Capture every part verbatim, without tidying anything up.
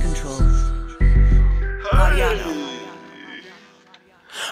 cruise control. Mariano.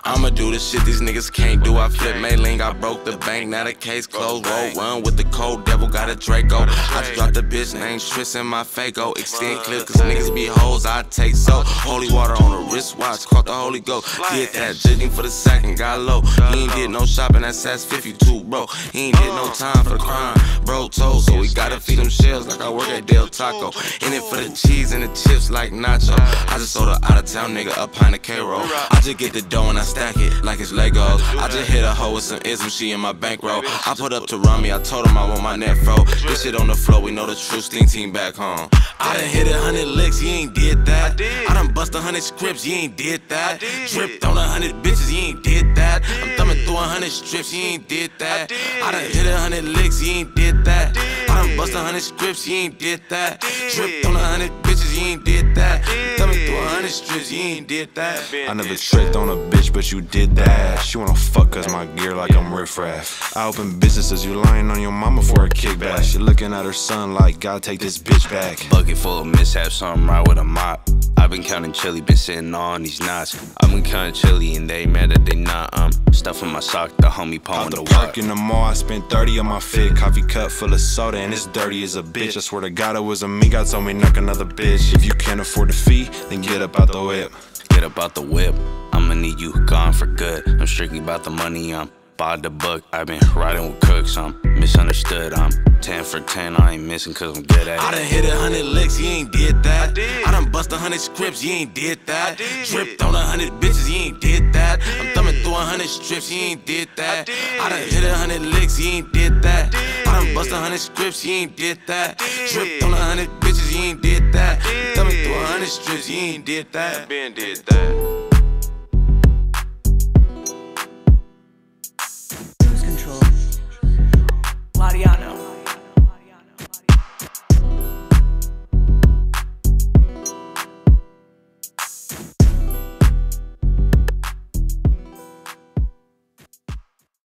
I'ma do the shit these niggas can't do. I flip Mei Ling, I broke the bank. Now the case closed, roll one with the cold devil, got a Draco. I just dropped a bitch named Triss in my Faygo. Extend clip, cause niggas be hoes, I take so. Holy water on a wristwatch, caught the Holy Ghost. Did that, jigging for the second, got low. He ain't did no shopping, that's ass fifty-two, bro. He ain't did no time for the crime, bro told. So we gotta feed them shells like I work at Del Taco. In it for the cheese and the chips like nacho. I just sold an out of town nigga a pint of K-roll. I just get the dough and I stack it like it's Legos. I just hit a hoe with some ism, she in my bankroll. I put up to Rami, I told him I want my net fro. This shit on the floor, we know the true sting team back home. I done hit a hundred licks, you ain't did that. I, did. I done bust a hundred scripts, you ain't did that. Did. Dripped on a hundred bitches, you ain't did that. Did. I'm thumbing through a hundred strips, you ain't did that. I, I done hit a hundred licks, you ain't did that. I, I done bust a hundred scripts, you ain't did that. Did. Dripped on a hundred bitches, you ain't did that. Thumbing through a hundred strips, you ain't did that. I never tricked on a bitch, but you did that. She wanna fuck us my gear like I'm riffraff. I open businesses, you lying on your mama for a kickback. She looking at her son like, gotta take this bitch back. Bucket full of mishaps, so I'm right with a mop. I've been counting chili, been sitting on these knots. I've been counting chili and they mad that they not. I'm stuffing my sock, the homie pawing the walk. In the mall, I spent thirty on my fit. Coffee cup full of soda and it's dirty as a bitch. I swear to God it was a me, God told me knock another bitch. If you can't afford the fee, then get up out the whip. Get up out the whip. I'ma need you gone for good. I'm strictly about the money, I'm by the book. I've been riding with cooks, I'm misunderstood. I'm ten for ten, I ain't missing cause I'm good at it. I done hit a hundred licks, you ain't did that. I, did. I done bust a hundred scripts, you ain't did that. Dripped on a hundred bitches, you ain't did that. Did. I'm thumbing through a hundred strips, you ain't did that. I, did. I done hit a hundred licks, you ain't did that. Did. I done bust a hundred scripts, you ain't did that. Did. Dripped on a hundred bitches, you ain't did that. Did. Thumbing through a hundred strips, you ain't did that. I been did that.